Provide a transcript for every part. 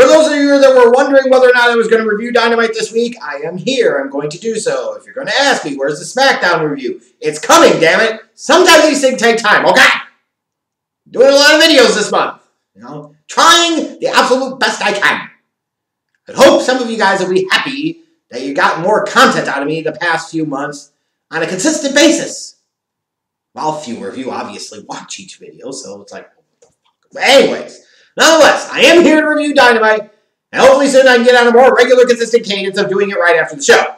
For those of you that were wondering whether or not I was going to review Dynamite this week, I am here. I'm going to do so. If you're going to ask me, where's the SmackDown review? It's coming, damn it. Sometimes these things take time, okay? Doing a lot of videos this month. You know, trying the absolute best I can. I hope some of you guys will be happy that you got more content out of me the past few months on a consistent basis. While fewer of you obviously watch each video, so it's like, but anyways, nonetheless, I am here to review Dynamite, and hopefully soon I can get on a more regular, consistent cadence of doing it right after the show.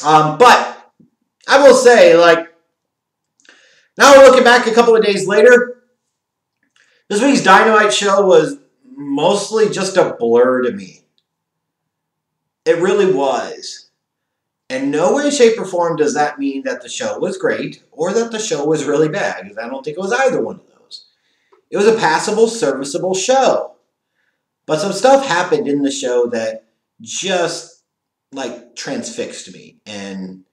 But I will say, like, now we're looking back a couple of days later, this week's Dynamite show was mostly just a blur to me. It really was. In no way, shape, or form does that mean that the show was great or that the show was really bad, because I don't think it was either one of those. It was a passable, serviceable show. But some stuff happened in the show that just, like, transfixed me and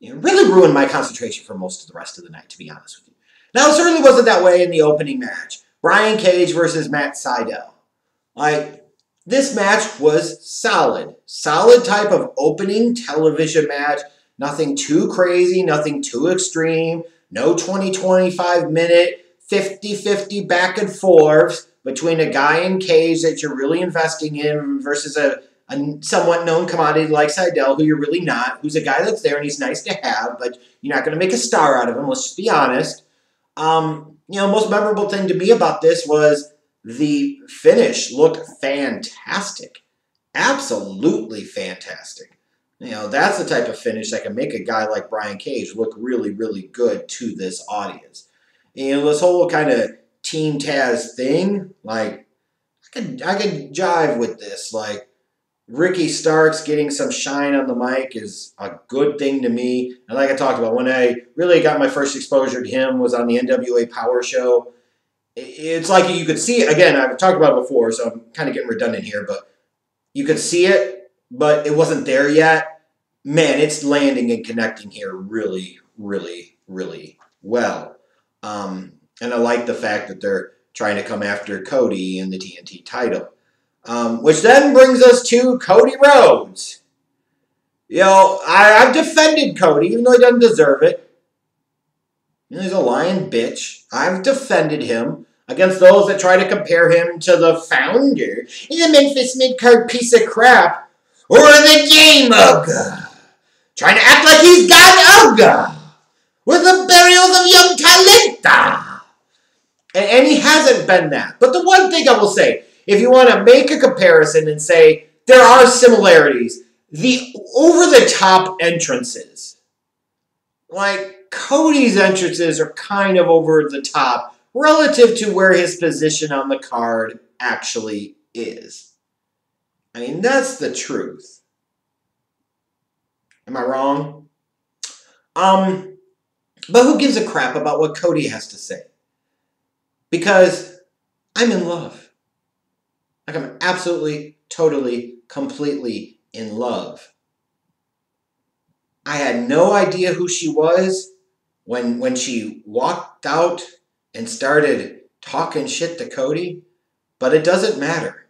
it really ruined my concentration for most of the rest of the night, to be honest with you. Now, it certainly wasn't that way in the opening match. Brian Cage versus Matt Sydal. Like, this match was solid. Solid type of opening television match. Nothing too crazy, nothing too extreme. No 20-25 minute, 50-50 back and forth between a guy in Cage that you're really investing in versus a somewhat known commodity like Sydal, who you're really not, who's a guy that's there and he's nice to have, but you're not going to make a star out of him, let's just be honest. You know, most memorable thing to me about this was the finish looked fantastic. Absolutely fantastic. You know, that's the type of finish that can make a guy like Brian Cage look really, really good to this audience. You know, this whole kind of Team Taz thing, like, I could jive with this. Like, Ricky Starks getting some shine on the mic is a good thing to me. And like I talked about, when I really got my first exposure to him was on the NWA Power show. It's like you could see it. Again, I've talked about it before, so I'm kind of getting redundant here, but you could see it, but it wasn't there yet. Man, it's landing and connecting here really, really, really well. And I like the fact that they're trying to come after Cody in the TNT title. Which then brings us to Cody Rhodes. You know, I've defended Cody, even though he doesn't deserve it. You know, he's a lying bitch. I've defended him against those that try to compare him to the founder. He's a Memphis mid-card piece of crap. Or the Game Ogre. Trying to act like he's God Ogre. With the burials of young Talita. And he hasn't been that. But the one thing I will say, if you want to make a comparison and say there are similarities, the over-the-top entrances. Like, Cody's entrances are kind of over the top relative to where his position on the card actually is. I mean, that's the truth. Am I wrong? But who gives a crap about what Cody has to say? Because I'm in love. Like, I'm absolutely, totally, completely in love. I had no idea who she was when she walked out and started talking shit to Cody, but it doesn't matter.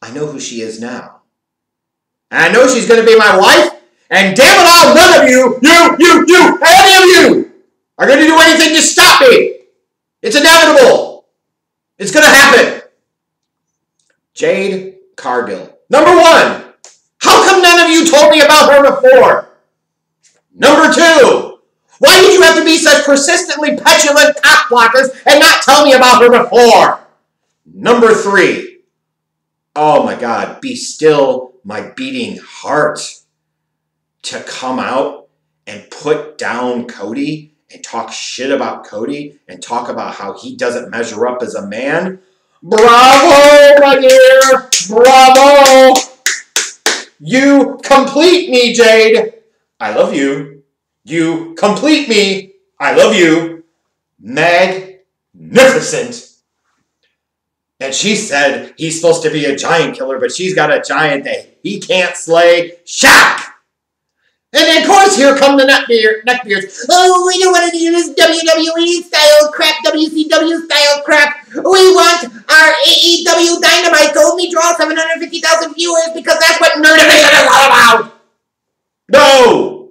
I know who she is now. And I know she's going to be my wife, and damn it all, none of you, any of you, are going to do anything to stop me. It's inevitable. It's going to happen. Jade Cargill. Number 1, how come none of you told me about her before? Number 2, why did you have to be such persistently petulant cock blockers and not tell me about her before? Number 3. Oh my God, be still my beating heart. To come out and put down Cody and talk shit about Cody and talk about how he doesn't measure up as a man. Bravo, my dear. Bravo. You complete me, Jade. I love you. You complete me. I love you. Magnificent. And she said he's supposed to be a giant killer, but she's got a giant that he can't slay. Shaq. And of course, here come the neckbeards. Oh, we don't want to do this WWE-style crap, WCW-style crap. We want our AEW Dynamite to only draw 750,000 viewers because that's what Nerd Division is all about. No!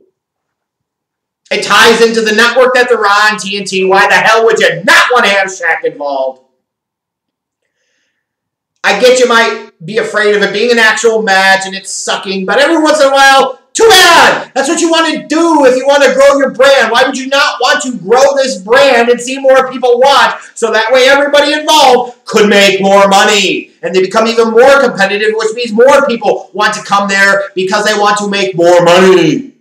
It ties into the network that they're on, TNT. Why the hell would you not want to have Shaq involved? I get you might be afraid of it being an actual match and it's sucking, but every once in a while, too bad! That's what you want to do if you want to grow your brand. Why would you not want to grow this brand and see more people watch so that way everybody involved could make more money? And they become even more competitive, which means more people want to come there because they want to make more money.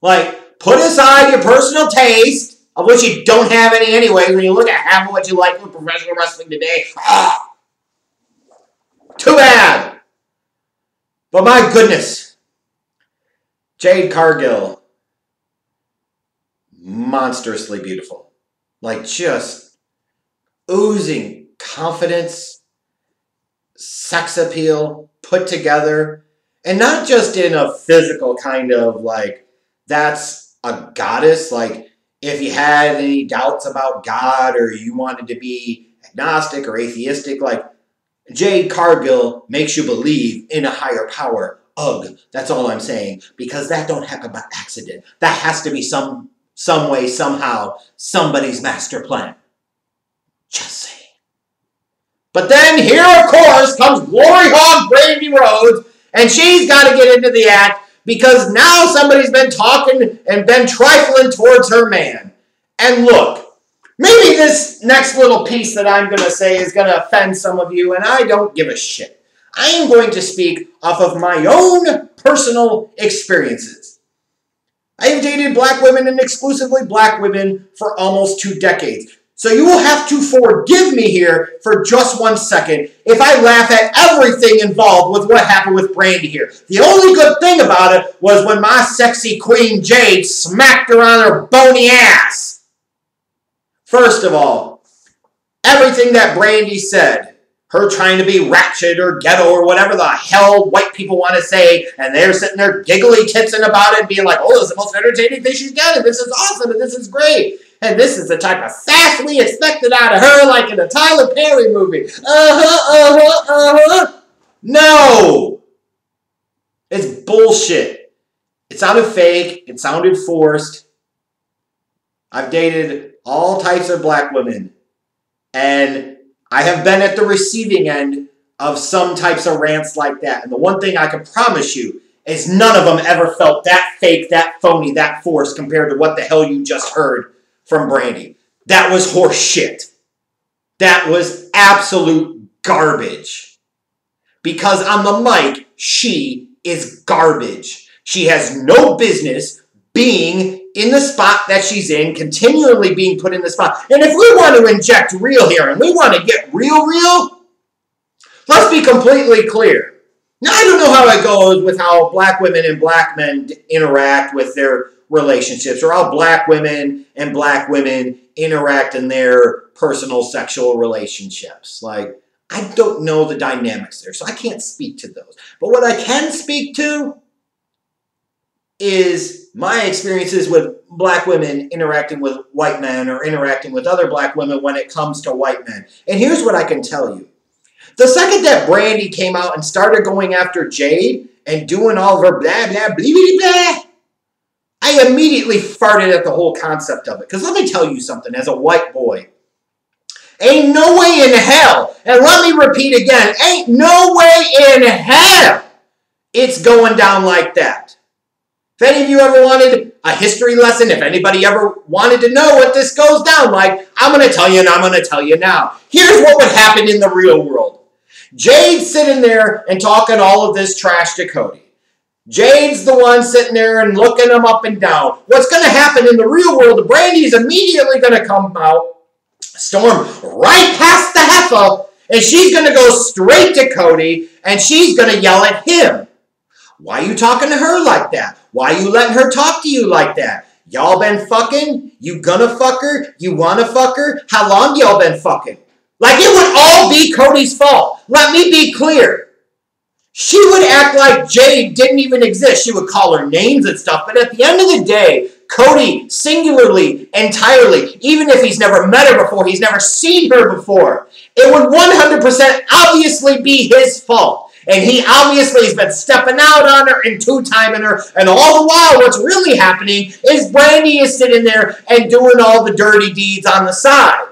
Like, put aside your personal taste, of which you don't have any anyway, when you look at half of what you like with professional wrestling today. Ah, too bad! But my goodness. Jade Cargill, monstrously beautiful. Like, just oozing confidence, sex appeal, put together. And not just in a physical kind of, like, that's a goddess. Like, if you had any doubts about God or you wanted to be agnostic or atheistic, like, Jade Cargill makes you believe in a higher power. Ugh, that's all I'm saying, because that don't happen by accident. That has to be some way, somehow, somebody's master plan. Just saying. But then here, of course, comes Glory Hog Brandi Rhodes, and she's got to get into the act, because now somebody's been talking and been trifling towards her man. And look, maybe this next little piece that I'm going to say is going to offend some of you, and I don't give a shit. I am going to speak off of my own personal experiences. I have dated black women and exclusively black women for almost 2 decades. So you will have to forgive me here for just 1 second if I laugh at everything involved with what happened with Brandi here. The only good thing about it was when my sexy queen Jade smacked her on her bony ass. First of all, everything that Brandi said, her trying to be ratchet or ghetto or whatever the hell white people want to say, and they're sitting there giggly titsing about it, being like, oh, this is the most entertaining thing she's done, and this is awesome, and this is great, and this is the type of sass we expected out of her, like in a Tyler Perry movie. No! It's bullshit. It sounded fake. It sounded forced. I've dated all types of black women, and I have been at the receiving end of some types of rants like that. And the one thing I can promise you is none of them ever felt that fake, that phony, that forced compared to what the hell you just heard from Brandi. That was horse shit. That was absolute garbage. Because on the mic, she is garbage. She has no business being in the spot that she's in, continually being put in the spot. And if we want to inject real here and we want to get real, let's be completely clear. Now, I don't know how it goes with how black women and black men interact with their relationships, or how black women and black women interact in their personal sexual relationships. Like, I don't know the dynamics there, so I can't speak to those. But what I can speak to is my experiences with black women interacting with white men or interacting with other black women when it comes to white men. And here's what I can tell you. The second that Brandi came out and started going after Jade and doing all of her blah, blah, blah, blah, blah, I immediately farted at the whole concept of it. Because let me tell you something, as a white boy, ain't no way in hell, and let me repeat again, ain't no way in hell it's going down like that. If any of you ever wanted a history lesson, if anybody ever wanted to know what this goes down like, I'm going to tell you and I'm going to tell you now. Here's what would happen in the real world. Jade's sitting there and talking all of this trash to Cody. Jade's the one sitting there and looking him up and down. What's going to happen in the real world, Brandi's immediately going to come out, storm right past the heifer, and she's going to go straight to Cody and she's going to yell at him. Why are you talking to her like that? Why are you letting her talk to you like that? Y'all been fucking? You gonna fuck her? You wanna fuck her? How long y'all been fucking? Like, it would all be Cody's fault. Let me be clear. she would act like Jade didn't even exist. She would call her names and stuff. But at the end of the day, Cody, singularly, entirely, even if he's never met her before, he's never seen her before, it would 100% obviously be his fault. And he obviously has been stepping out on her and two-timing her. And all the while, what's really happening is Brandi is sitting there and doing all the dirty deeds on the side.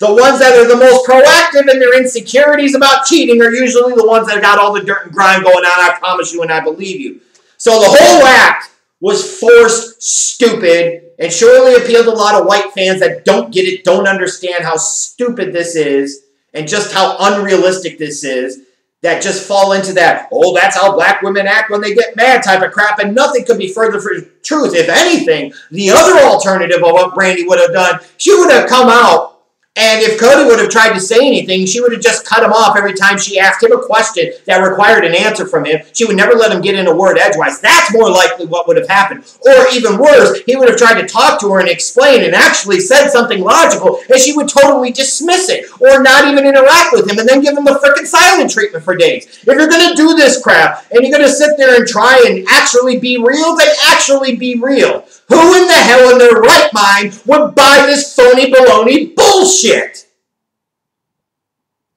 The ones that are the most proactive in their insecurities about cheating are usually the ones that got all the dirt and grime going on, I promise you and I believe you. So the whole act was forced, stupid, and surely appealed to a lot of white fans that don't get it, don't understand how stupid this is, and just how unrealistic this is, that just fall into that, oh, that's how black women act when they get mad type of crap, and nothing could be further from the truth. If anything, the other alternative of what Brandi would have done, she would have come out, and if Cody would have tried to say anything, she would have just cut him off every time she asked him a question that required an answer from him. She would never let him get in a word edgewise. That's more likely what would have happened. Or even worse, he would have tried to talk to her and explain and actually said something logical, and she would totally dismiss it or not even interact with him and then give him the frickin' silent treatment for days. If you're going to do this crap and you're going to sit there and try and actually be real, then actually be real. Who in the hell in their right mind would buy this phony baloney bullshit? Shit.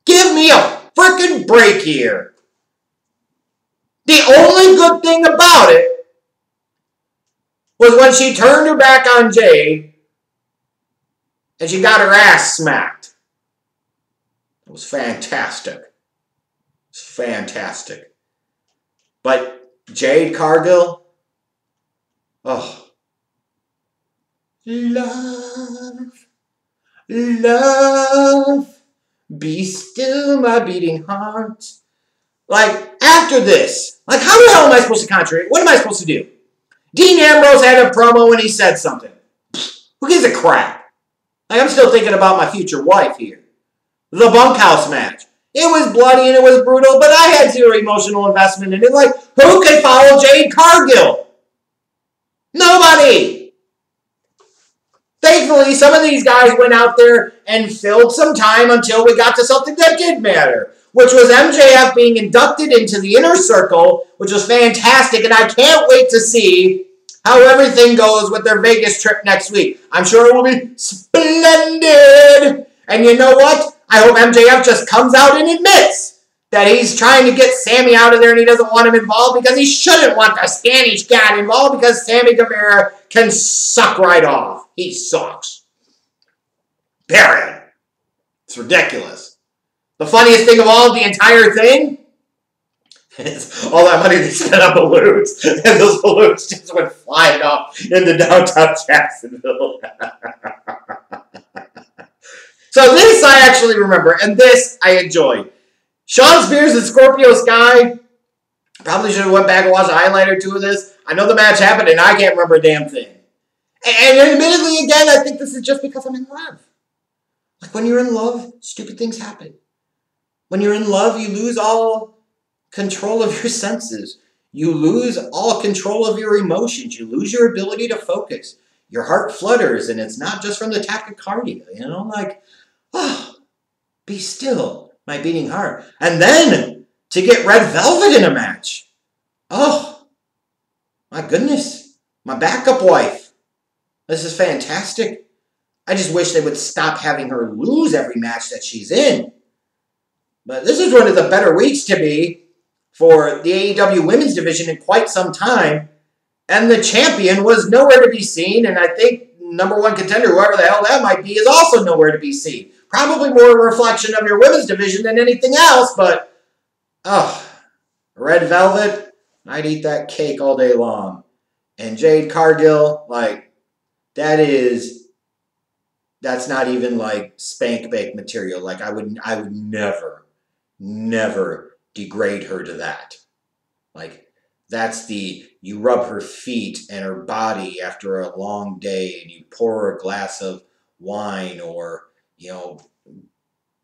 Give me a frickin' break here. The only good thing about it was when she turned her back on Jade and she got her ass smacked. It was fantastic. It was fantastic. But Jade Cargill, oh, love. Love, be still my beating heart. Like, after this, like, how the hell am I supposed to contradict? What am I supposed to do? Dean Ambrose had a promo and he said something. Who gives a crap? Like, I'm still thinking about my future wife here. The bunkhouse match. It was bloody and it was brutal, but I had zero emotional investment in it. Like, who can follow Jade Cargill? Nobody. Thankfully, some of these guys went out there and filled some time until we got to something that did matter, which was MJF being inducted into the Inner Circle, which was fantastic, and I can't wait to see how everything goes with their Vegas trip next week. I'm sure it will be splendid. And you know what? I hope MJF just comes out and admits that he's trying to get Sammy out of there and he doesn't want him involved because he shouldn't want the Spanish cat involved because Sammy Gamera can suck right off. He sucks. Period. It's ridiculous. The funniest thing of all, the entire thing, is all that money they spent on balloons. And those balloons just went flying off into downtown Jacksonville. So this I actually remember, and this I enjoyed. Sean Spears and Scorpio Sky. Probably should have went back and watched a highlight or two of this. I know the match happened, and I can't remember a damn thing. And admittedly, again, I think this is just because I'm in love. Like, when you're in love, stupid things happen. When you're in love, you lose all control of your senses. You lose all control of your emotions. You lose your ability to focus. Your heart flutters, and it's not just from the tachycardia, you know? Like, oh, be still, my beating heart. And then, to get Red Velvet in a match. Oh, my goodness. My backup wife. This is fantastic. I just wish they would stop having her lose every match that she's in. But this is one of the better weeks to be for the AEW women's division in quite some time. And the champion was nowhere to be seen. And I think number one contender, whoever the hell that might be, is also nowhere to be seen. Probably more a reflection of your women's division than anything else. But, oh, Red Velvet, I'd eat that cake all day long. And Jade Cargill, like, that's not even like spank bank material. Like I would never degrade her to that. Like that's you rub her feet and her body after a long day and you pour her a glass of wine or, you know,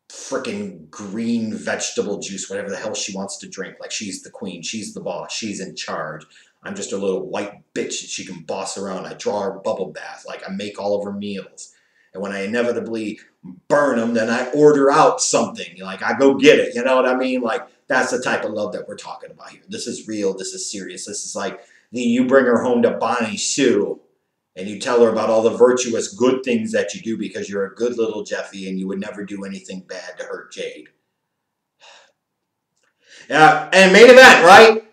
frickin' green vegetable juice, whatever the hell she wants to drink. Like she's the queen, she's the boss, she's in charge. I'm just a little white bitch that she can boss around. I draw her bubble bath. Like, I make all of her meals. And when I inevitably burn them, then I order out something. Like, I go get it. You know what I mean? Like, that's the type of love that we're talking about here. This is real. This is serious. This is like, you bring her home to Bonnie Sue, and you tell her about all the virtuous good things that you do because you're a good little Jeffy and you would never do anything bad to hurt Jade. Yeah, and main event, right?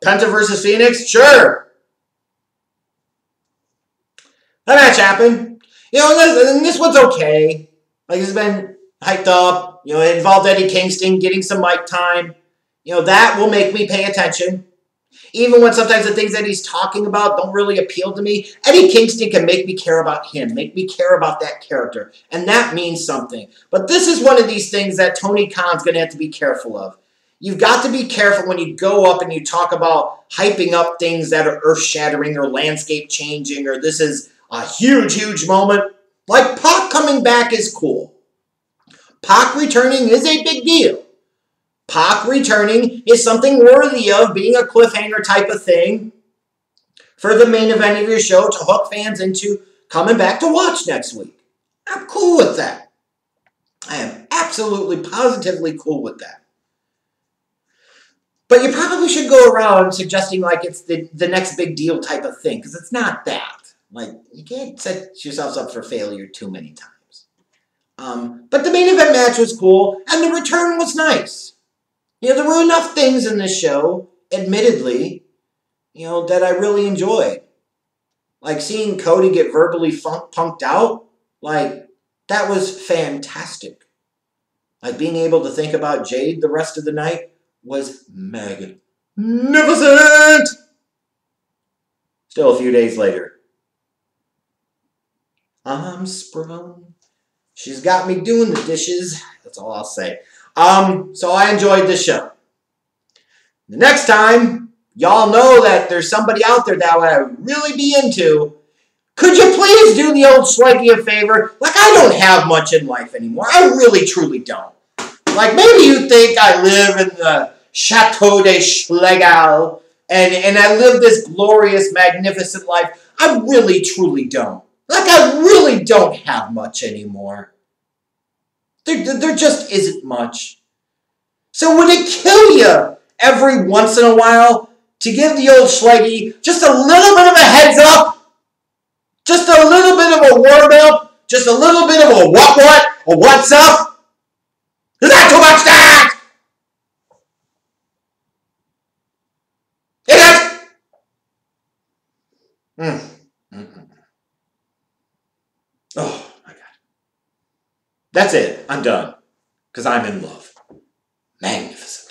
Penta versus Phoenix? Sure. That match happened. You know, and this one's okay. Like, it's been hyped up. You know, it involved Eddie Kingston getting some mic time. You know, that will make me pay attention. Even when sometimes the things that he's talking about don't really appeal to me, Eddie Kingston can make me care about him, make me care about that character. And that means something. But this is one of these things that Tony Khan's going to have to be careful of. You've got to be careful when you go up and you talk about hyping up things that are earth-shattering or landscape-changing or this is a huge, huge moment. Like, Pac coming back is cool. Pac returning is a big deal. Pac returning is something worthy of being a cliffhanger type of thing for the main event of your show to hook fans into coming back to watch next week. I'm cool with that. I am absolutely, positively cool with that. But you probably should go around suggesting like it's the next big deal type of thing, because it's not that. Like, you can't set yourselves up for failure too many times. But the main event match was cool, and the return was nice. You know, there were enough things in this show, admittedly, you know, that I really enjoyed. Like, seeing Cody get verbally punked out, like, that was fantastic. Like, being able to think about Jade the rest of the night was magnificent. Still a few days later. I'm sprung. She's got me doing the dishes. That's all I'll say. So I enjoyed this show. The next time, y'all know that there's somebody out there that I would really be into. Could you please do the old Schleggy a favor? Like, I don't have much in life anymore. I really, truly don't. Like, maybe you think I live in the Chateau de Schlegel and I live this glorious, magnificent life. I really, truly don't. Like, I really don't have much anymore. There just isn't much. So would it kill you every once in a while to give the old Schleggy just a little bit of a heads up? Just a little bit of a warm up? Just a little bit of a what? A what's up? Is that too much to ask? It is. Oh, my God. That's it. I'm done. Because I'm in love. Magnificent.